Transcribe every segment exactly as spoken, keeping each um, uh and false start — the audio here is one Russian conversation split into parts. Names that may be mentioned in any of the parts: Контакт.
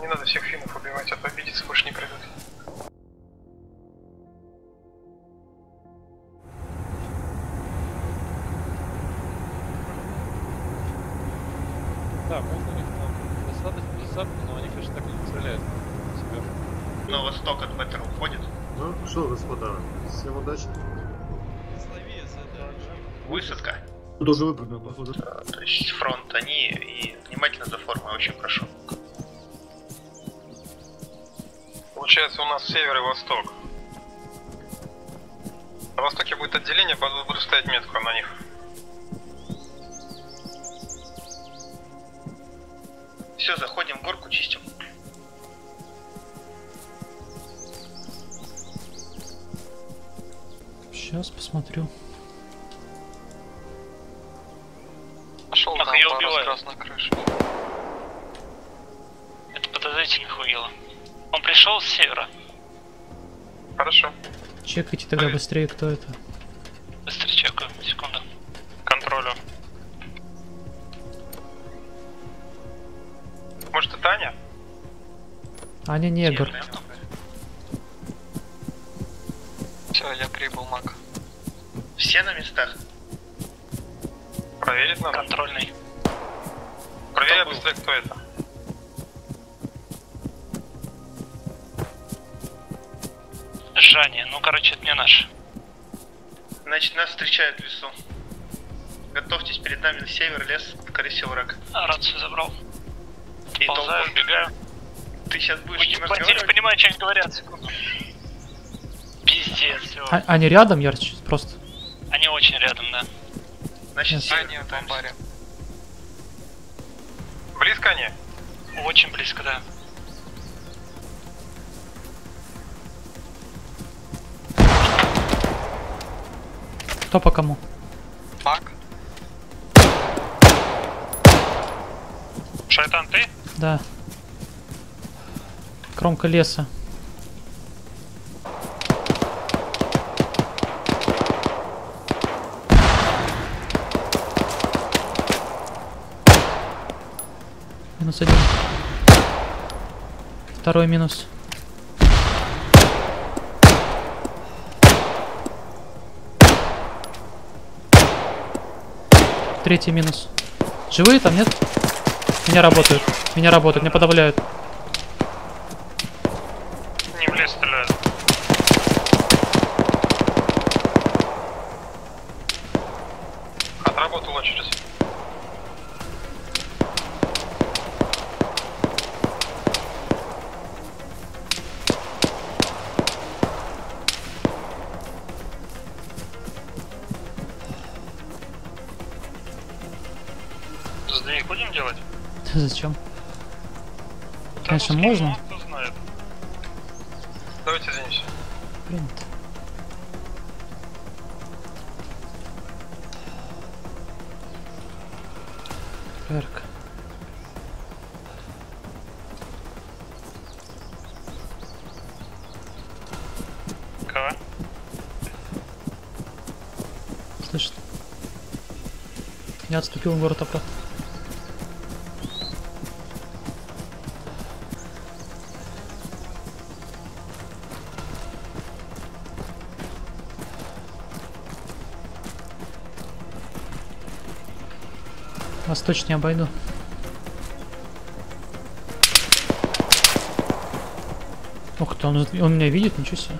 Не надо всех финнов убивать, а то обидеться больше не придут. Да, мог у них там достаточно десантно, но они, конечно, так и не стреляют себя. На восток от Баттера уходит. Ну, что, господа, всем удачи. Словец, это... Высадка. Тут уже выпрыгнул, походу. А, то есть фронт они, и внимательно за формой, очень прошу. Получается, у нас север и восток. На востоке будет отделение, буду ставить метку на них. Все, заходим в горку, чистим. Сейчас посмотрю. Нашел там пару с красной крыши. Это подозрительных уела. Он пришел с севера. Хорошо. Чекайте тогда Ой. быстрее, кто это. Быстро чекаю, секунду. Контролю. Может, это Аня? Аня негр. Нет, Все, я прибыл, маг. Все на местах? Проверить надо? Контрольный. Проверяй быстрее, кто это. Жанни, ну короче, это не наш. Значит, нас встречают в лесу. Готовьтесь, перед нами на север, лес, скорее всего, враг. А, рацию забрал. И ползаю, толпой. Бегаю. Ты сейчас будешь... Ой, плотинец, понимаю, что они говорят, секунду. Пиздец, все. А, они рядом, я просто... Они очень рядом, да. Значит, yes. они в том баре. Близко они? Очень близко, да. Кто по кому? Пак. Шайтан, ты? Да. Кромка леса. Минус один. Второй минус. Третий минус. Живые там, нет? Меня работают. Меня работают, меня подавляют. Не в лес стреляют. Отработал очередь. Сдвиг будем делать? Зачем? Да, конечно, ну, можно. Давайте извинимся. Блин. Верк. Кого? Слышит. Я отступил в город обратно. Восточнее обойду. Ух ты, он, он меня видит, ничего себе.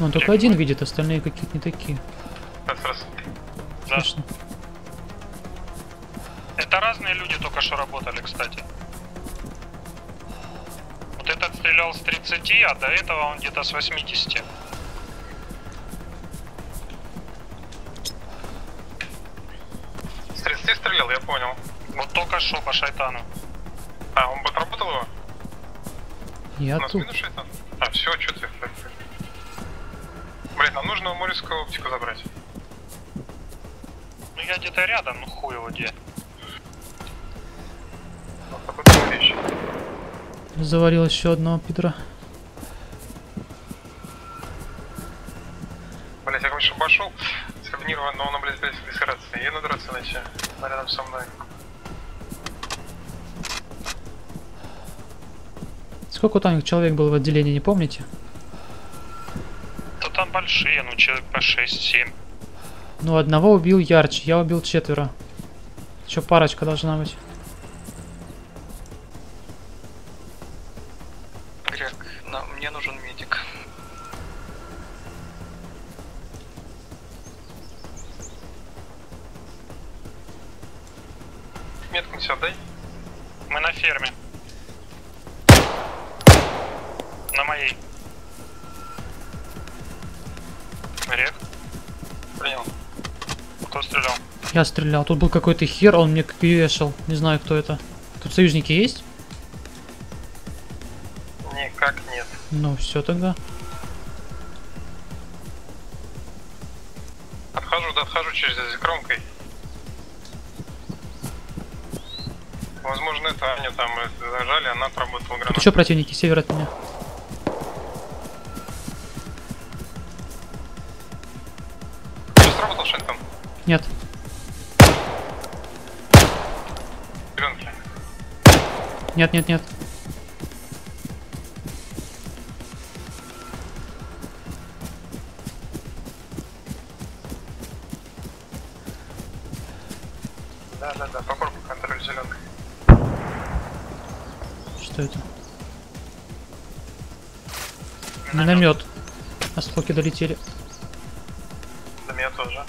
Он только один видит, остальные какие-то не такие. Да. Это разные люди только что работали, кстати. Вот этот стрелял с тридцати, а до этого он где-то с восьмидесяти. Я понял. Вот только что по шайтану. А, он бы отработал его? Я у нас тут. Шайтан? А, все, что-то. Блин, нам нужно морскую оптику забрать. Ну я где-то рядом, ну хуй его где. Вот такой вещь. Заварил еще одного Питера. Блять, я, конечно, пошел. Сравнированно, но он, блядь, блядь, блядь, блядь, блядь. Еду драться ночью, она рядом со мной. Сколько там человек было в отделении, не помните? Да там большие, ну человек по шесть-семь. Ну одного убил Ярч, я убил четверо. Еще парочка должна быть. Грек, нам, мне нужен медик. Метку мне отдай. Мы на ферме. На моей. Грек. Принял. Кто стрелял? Я стрелял. Тут был какой-то хер, он мне вешал. Не знаю, кто это. Тут союзники есть? Никак нет. Ну, все тогда. Отхожу, да отхожу через здесь кромкой. Возможно, это Аня там зажали, она отработала гранату. Тут еще противники, север от меня. Ты сработал шин там? Нет. Нет, нет, нет. Да, да, да, попробуй контроль зеленый. Что это? Миномет. Осколки долетели. До меня тоже.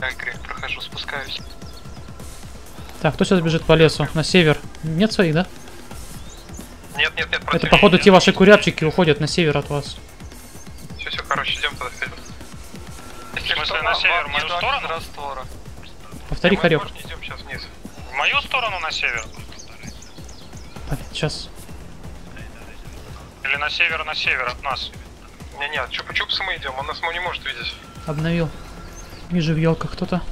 Так, Грек, прохожу, спускаюсь. Так, кто сейчас бежит по лесу? На север. Нет своих, да? Нет, нет, нет. Это, походу, те ваши курятчики уходят на север от вас. Все, все, короче, идем туда вперед. Если мы на север, в мою сторону? Раствора. Повтори, хорек. Идем сейчас вниз. В мою сторону на север? Блин, сейчас. Или на север, на север от нас? Не-не, от чупа-чупса мы идем, он нас не может видеть. Обновил. Вижу в елках кто-то.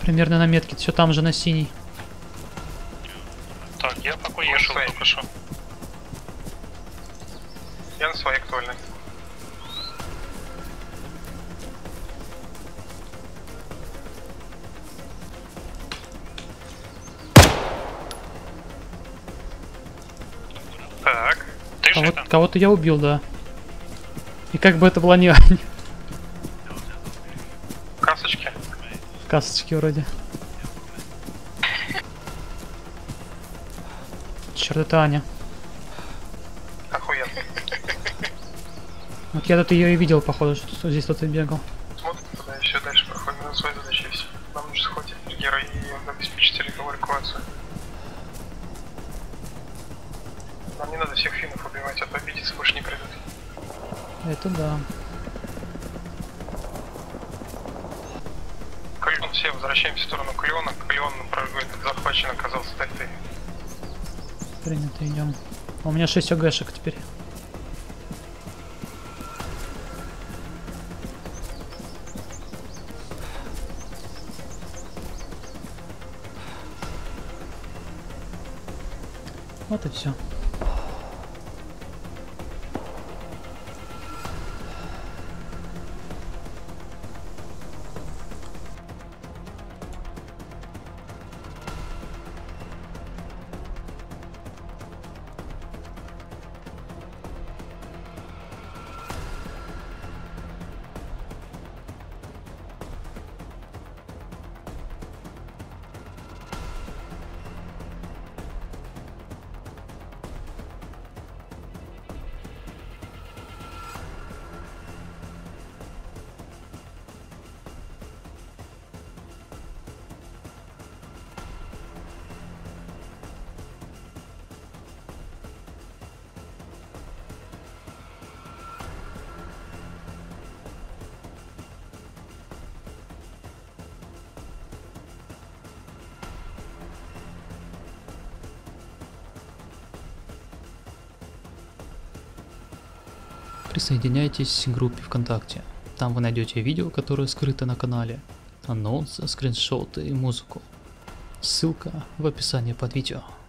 Примерно на метке, все там же, на синий. Так, я покуешил только что. Я на своей актуальной. Так. Кого-то, кого-то я убил, да. И как бы это было не... Касочки? Касочки вроде. Черт, это Аня. Охуенно. Вот я тут ее и видел, походу, что здесь кто-то бегал. Смотрим туда, еще дальше проходим, на своей задаче есть. Нам нужно схватить Гера и обеспечить эвакуацию. Нам не надо всех финнов убивать, а победиться больше не придут. Это да. Все, возвращаемся в сторону Клеона. Клеон захвачен, оказался Тальты. Принято, идем. У меня шесть ОГшек теперь. Вот и все. присоединяйтесь к группе ВКонтакте. Там вы найдете видео, которое скрыто на канале, анонсы, скриншоты и музыку. Ссылка в описании под видео.